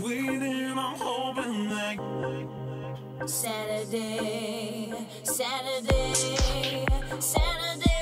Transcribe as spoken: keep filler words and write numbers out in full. waiting, I'm hoping that Saturday, Saturday, Saturday.